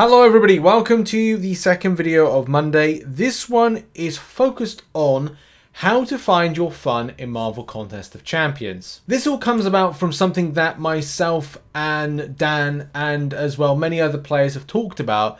Hello everybody, welcome to the second video of Monday. This one is focused on how to find your fun in Marvel Contest of Champions. This all comes about from something that myself and Dan and as well many other players have talked about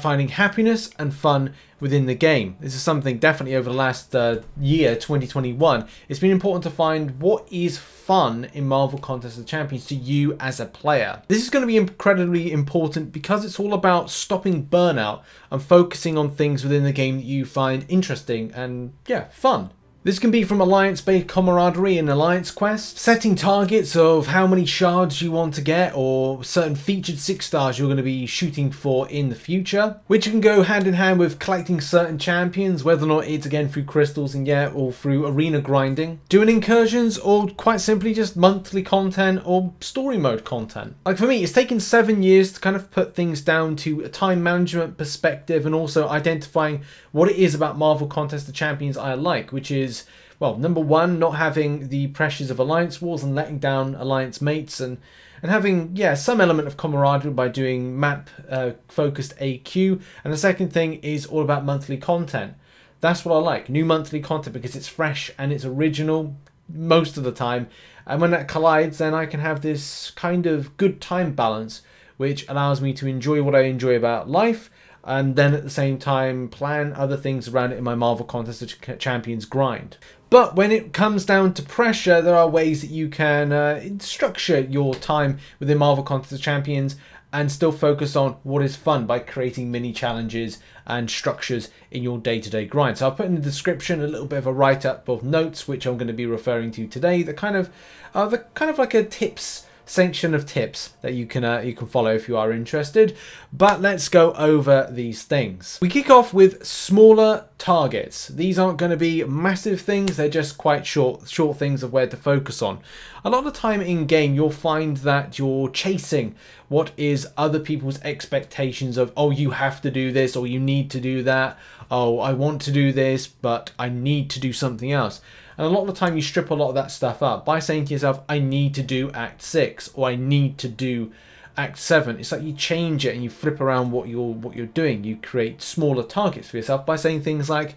finding happiness and fun within the game. This is something definitely over the last year, 2021, it's been important to find what is fun in Marvel Contest of Champions to you as a player. This is going to be incredibly important because it's all about stopping burnout and focusing on things within the game that you find interesting and, yeah, fun. This can be from alliance-based camaraderie and alliance quests, setting targets of how many shards you want to get or certain featured 6-stars you're going to be shooting for in the future, which can go hand in hand with collecting certain champions, whether or not it's again through crystals and yeah, or through arena grinding, doing incursions, or quite simply just monthly content or story mode content. Like for me, it's taken 7 years to kind of put things down to a time management perspective and also identifying what it is about Marvel Contest of Champions I like, which is, well, number one, not having the pressures of alliance wars and letting down alliance mates and having, yeah, some element of camaraderie by doing map-focused AQ. And the second thing is all about monthly content. That's what I like, new monthly content, because it's fresh and it's original most of the time. And when that collides, then I can have this kind of good time balance, which allows me to enjoy what I enjoy about life, and then at the same time plan other things around it in my Marvel Contest of Champions grind. But when it comes down to pressure, there are ways that you can structure your time within Marvel Contest of Champions and still focus on what is fun by creating mini challenges and structures in your day-to-day grind. So I'll put in the description a little bit of a write-up of notes, which I'm going to be referring to today, the kind of like a tips section of tips that you can follow if you are interested. But let's go over these things. We kick off with smaller targets. These aren't going to be massive things, they're just quite short things of where to focus on. A lot of the time in game you'll find that you're chasing what is other people's expectations of, oh, you have to do this, or you need to do that, oh, I want to do this but I need to do something else. And a lot of the time you strip a lot of that stuff up by saying to yourself, I need to do Act 6 or I need to do Act 7. It's like you change it and you flip around what you're doing. You create smaller targets for yourself by saying things like,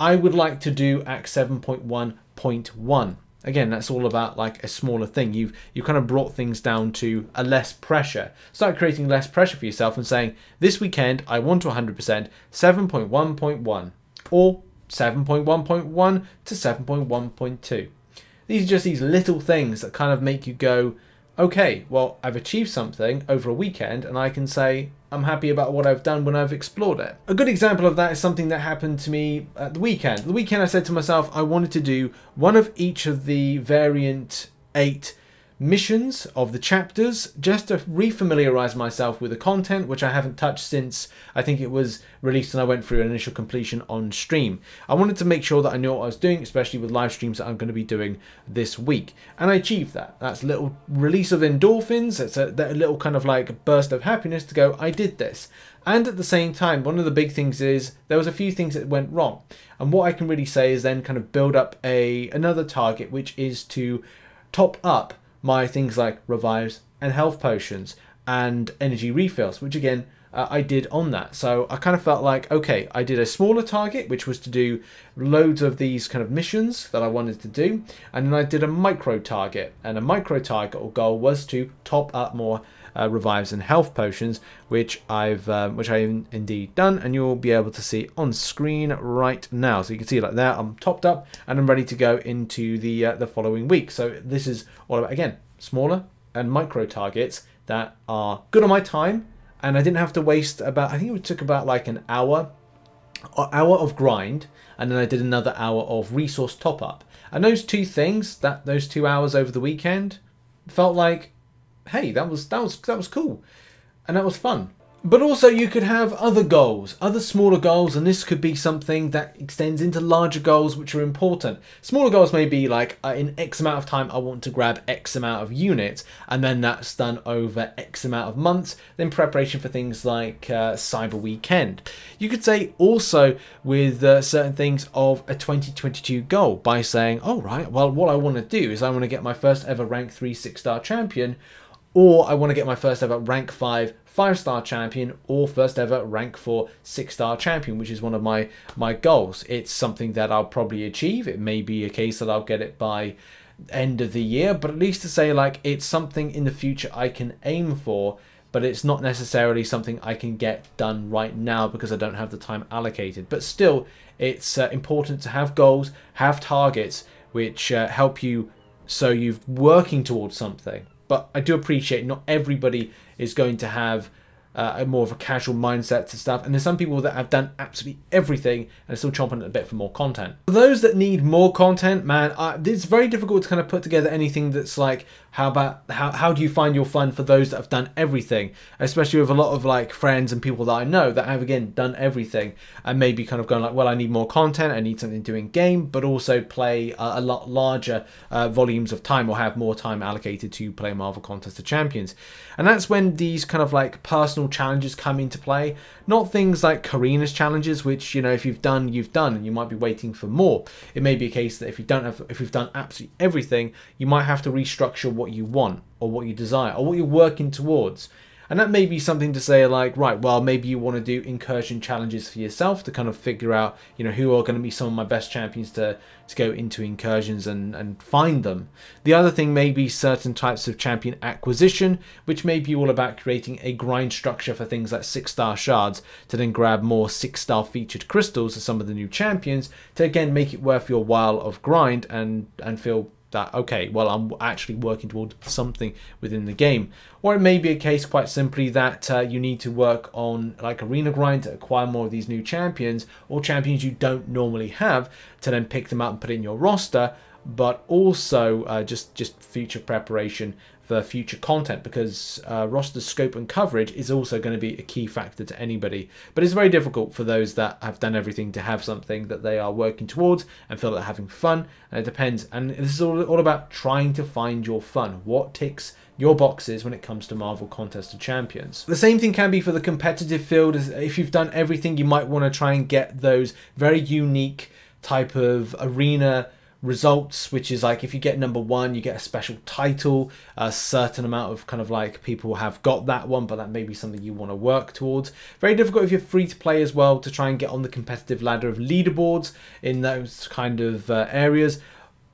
I would like to do Act 7.1.1. Again, that's all about like a smaller thing. You've kind of brought things down to a less pressure. Start creating less pressure for yourself and saying, this weekend I want to 100% 7.1.1 or 7.1.1 to 7.1.2. These are just these little things that kind of make you go, okay, well, I've achieved something over a weekend and I can say I'm happy about what I've done when I've explored it. A good example of that is something that happened to me at the weekend. The weekend I said to myself I wanted to do one of each of the variant 8 missions of the chapters just to refamiliarize myself with the content, which I haven't touched since I think it was released and I went through an initial completion on stream. I wanted to make sure that I knew what I was doing, especially with live streams that I'm going to be doing this week, and I achieved that. That's a little release of endorphins. It's that little kind of like burst of happiness to go, I did this. And at the same time, one of the big things is there was a few things that went wrong, and what I can really say is then kind of build up another target, which is to top up my things like revives and health potions and energy refills, which again I did on that. So I kind of felt like, okay, I did a smaller target, which was to do loads of these kind of missions that I wanted to do, and then I did a micro target, and a micro target or goal was to top up more revives and health potions, which I've indeed done, and you'll be able to see on screen right now. So you can see like that, I'm topped up and I'm ready to go into the following week. So this is all about, again, smaller and micro targets that are good on my time. And I didn't have to waste about, I think it took about like an hour of grind, and then I did another hour of resource top up. And those two things, those 2 hours over the weekend, felt like, hey, that was cool, and that was fun. But also you could have other goals, other smaller goals, and this could be something that extends into larger goals which are important. Smaller goals may be like, in X amount of time I want to grab X amount of units, and then that's done over X amount of months, then preparation for things like Cyber Weekend. You could say also with certain things of a 2022 goal by saying, oh right, well what I want to do is I want to get my first ever rank 3 6-star champion, or I want to get my first ever rank 5 5-star champion or first ever rank 4 6-star champion, which is one of my goals. It's something that I'll probably achieve. It may be a case that I'll get it by end of the year, but at least to say like it's something in the future I can aim for, but it's not necessarily something I can get done right now because I don't have the time allocated. But still, it's important to have goals, have targets, which help you so you're working towards something. But I do appreciate not everybody is going to have a more of a casual mindset to stuff, and there's some people that have done absolutely everything and are still chomping at a bit for more content. For those that need more content, man, it's very difficult to kind of put together anything that's like, how do you find your fun for those that have done everything, especially with a lot of like friends and people that I know that have again done everything and maybe kind of going like, well, I need more content, I need something to do in game, but also play a lot larger volumes of time or have more time allocated to play Marvel Contest of Champions. And that's when these kind of like personal challenges come into play, not things like Karina's challenges, which, you know, if you've done, you've done, and you might be waiting for more. It may be a case that if you've done absolutely everything, you might have to restructure what you want or what you desire or what you're working towards. And that may be something to say like, right, well, maybe you want to do incursion challenges for yourself to kind of figure out, you know, who are going to be some of my best champions to go into incursions and find them. The other thing may be certain types of champion acquisition, which may be all about creating a grind structure for things like 6-star shards to then grab more 6-star featured crystals of some of the new champions to again make it worth your while of grind and feel that, okay, well, I'm actually working towards something within the game. Or it may be a case quite simply that you need to work on like arena grind to acquire more of these new champions or champions you don't normally have to then pick them up and put in your roster, but also just future preparation for future content, because roster scope and coverage is also going to be a key factor to anybody. But it's very difficult for those that have done everything to have something that they are working towards and feel that they're having fun, and it depends. And this is all about trying to find your fun, what ticks your boxes when it comes to Marvel Contest of Champions. The same thing can be for the competitive field. If you've done everything, you might want to try and get those very unique type of arena results, which is like if you get #1 you get a special title. A certain amount of kind of like people have got that one, but that may be something you want to work towards. Very difficult if you're free to play as well to try and get on the competitive ladder of leaderboards in those kind of areas.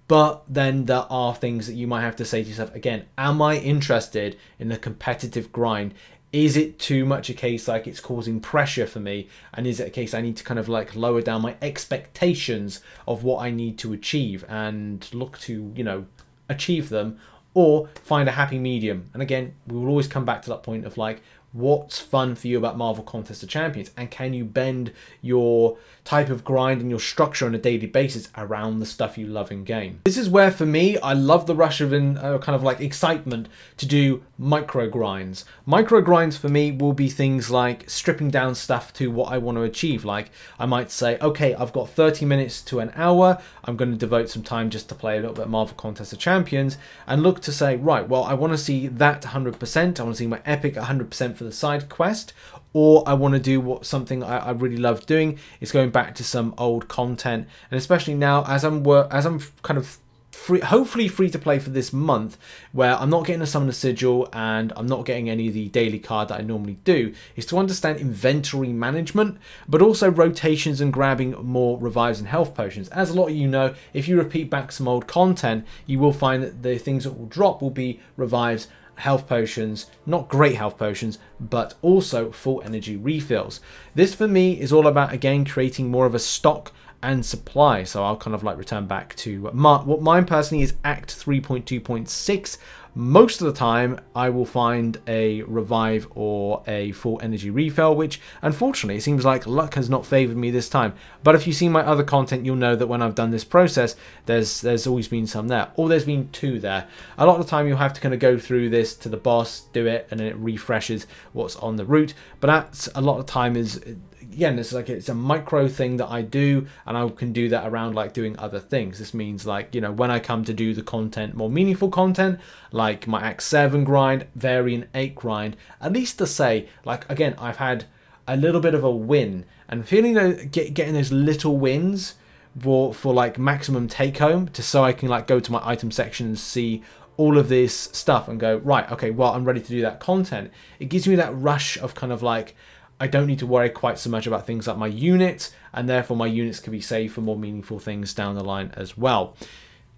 But then there are things that you might have to say to yourself again, am I interested in the competitive grind? Is it too much a case like it's causing pressure for me? And is it a case I need to kind of like lower down my expectations of what I need to achieve and look to, you know, achieve them, or find a happy medium? And again, we will always come back to that point of like, what's fun for you about Marvel Contest of Champions? And can you bend your type of grind and your structure on a daily basis around the stuff you love in game? This is where, for me, I love the rush of kind of like excitement to do micro grinds. Micro grinds for me will be things like stripping down stuff to what I want to achieve. Like I might say, okay, I've got 30 minutes to an hour. I'm going to devote some time just to play a little bit of Marvel Contest of Champions and look to say, right, well, I want to see that 100%. I want to see my epic 100% for the side quest, or I want to do something I really love doing is going back to some old content. And especially now as I'm kind of free, hopefully free to play for this month, where I'm not getting a summoner sigil and I'm not getting any of the daily card that I normally do, is to understand inventory management, but also rotations and grabbing more revives and health potions. As a lot of you know, if you repeat back some old content, you will find that the things that will drop will be revives, health potions, not great health potions, but also full energy refills. This for me is all about, again, creating more of a stock and supply. So I'll kind of like return back to what mine personally is Act 3.2.6. Most of the time I will find a revive or a full energy refill, which unfortunately it seems like luck has not favored me this time. But if you see my other content, you'll know that when I've done this process, there's always been some there, or there's been two there. A lot of the time you'll have to kind of go through this to the boss, do it, and then it refreshes what's on the route. But that's a lot of time is, again, it's like it's a micro thing that I do, and I can do that around like doing other things. This means like, you know, when I come to do the content, more meaningful content, like my Act 7 grind, Variant 8 grind, at least to say like, again, I've had a little bit of a win, and feeling that getting those little wins for like maximum take home, to so I can like go to my item section and see all of this stuff and go, right, okay, well, I'm ready to do that content. It gives me that rush of kind of like, I don't need to worry quite so much about things like my units, and therefore my units can be saved for more meaningful things down the line as well.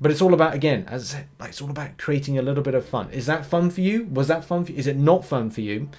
But it's all about, again, as I said, it's all about creating a little bit of fun. Is that fun for you? Was that fun for you? Is it not fun for you?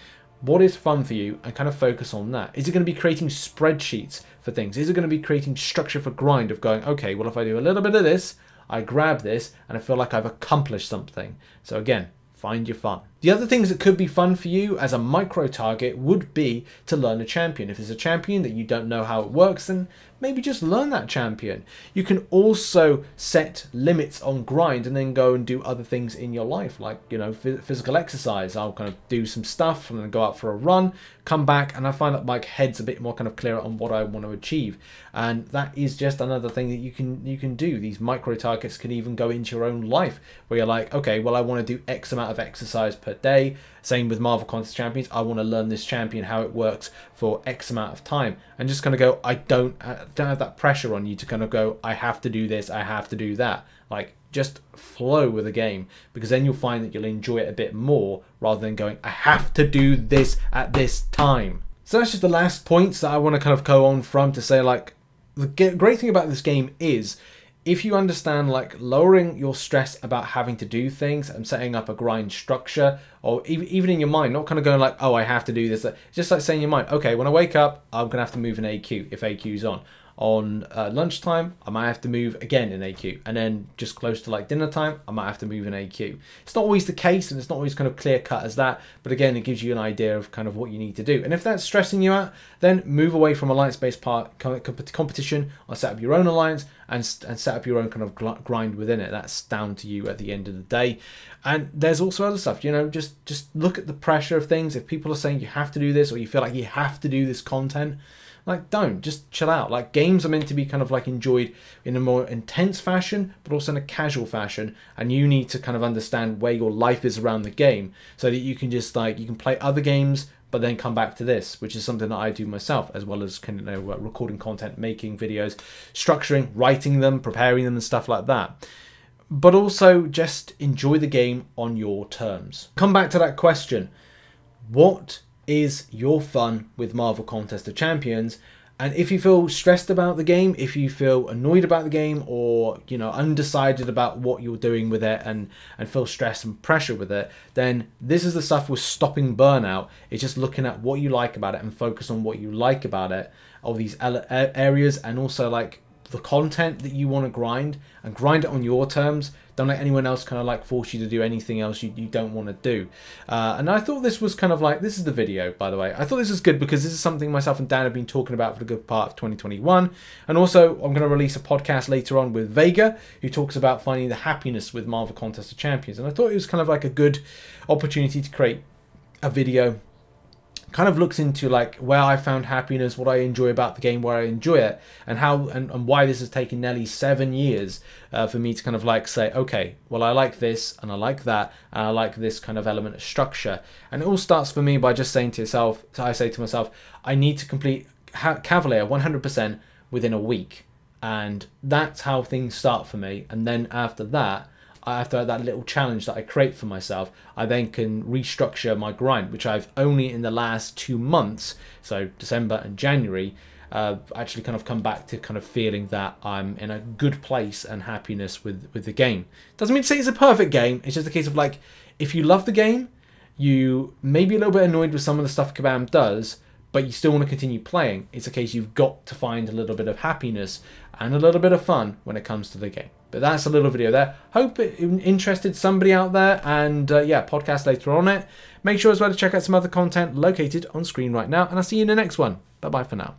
What is fun for you? And kind of focus on that. Is it going to be creating spreadsheets for things? Is it going to be creating structure for grind of going, okay, well, if I do a little bit of this, I grab this and I feel like I've accomplished something. So again, find your fun. The other things that could be fun for you as a micro target would be to learn a champion. If there's a champion that you don't know how it works, then maybe just learn that champion. You can also set limits on grind and then go and do other things in your life, like, you know, physical exercise. I'll kind of do some stuff and then go out for a run, come back, and I find that my head's a bit more kind of clearer on what I want to achieve. And that is just another thing that you can do. These micro targets can even go into your own life where you're like, okay, well, I want to do X amount of exercise per day. Same with Marvel Contest Champions. I want to learn this champion, how it works for X amount of time, and just kind of go, I don't have that pressure on you to kind of go, I have to do this, I have to do that. Like, just flow with the game, because then you'll find that you'll enjoy it a bit more rather than going, I have to do this at this time. So that's just the last points that I want to kind of go on from, to say, like, the great thing about this game is, if you understand, like, lowering your stress about having to do things and setting up a grind structure, or even in your mind, not kind of going like, oh, I have to do this. Just like saying in your mind, okay, when I wake up, I'm going to have to move an AQ if AQ's on. On lunchtime, I might have to move again in AQ. And then just close to like dinner time, I might have to move in AQ. It's not always the case, and it's not always kind of clear cut as that. But again, it gives you an idea of kind of what you need to do. And if that's stressing you out, then move away from alliance-based competition, or set up your own alliance, and set up your own kind of grind within it. That's down to you at the end of the day. And there's also other stuff, you know, just look at the pressure of things. If people are saying you have to do this, or you feel like you have to do this content, like, don't. Just chill out. Like, games are meant to be kind of like enjoyed in a more intense fashion, but also in a casual fashion, and you need to kind of understand where your life is around the game, so that you can just, like, you can play other games but then come back to this, which is something that I do myself, as well as kind of recording content, making videos, structuring, writing them, preparing them and stuff like that. But also just enjoy the game on your terms. Come back to that question. What is your fun with Marvel Contest of Champions? And if you feel stressed about the game, if you feel annoyed about the game, or, you know, undecided about what you're doing with it, and feel stress and pressure with it, then this is the stuff with stopping burnout. It's just looking at what you like about it and focus on what you like about it, all these areas, and also like the content that you want to grind, and grind it on your terms. Don't let anyone else kind of like force you to do anything else you don't want to do. And I thought this was kind of like, this is the video, by the way. I thought this was good because this is something myself and Dan have been talking about for the good part of 2021. And also, I'm going to release a podcast later on with Vega, who talks about finding the happiness with Marvel Contest of Champions. And I thought it was kind of like a good opportunity to create a video. Kind of looks into like where I found happiness, what I enjoy about the game, where I enjoy it, and how and why this has taken nearly 7 years for me to kind of like say, okay, well, I like this and I like that and I like this kind of element of structure. And it all starts for me by just saying to yourself, so I say to myself, I need to complete Cavalier 100% within a week, and that's how things start for me. And then after that, after that little challenge that I create for myself, I then can restructure my grind, which I've only in the last 2 months, so December and January, actually kind of come back to kind of feeling that I'm in a good place and happiness with the game. Doesn't mean to say it's a perfect game. It's just a case of like, if you love the game, you may be a little bit annoyed with some of the stuff Kabam does, but you still want to continue playing. It's a case you've got to find a little bit of happiness and a little bit of fun when it comes to the game. But that's a little video there. Hope it interested somebody out there. And yeah, podcast later on it. Make sure as well to check out some other content located on screen right now. And I'll see you in the next one. Bye-bye for now.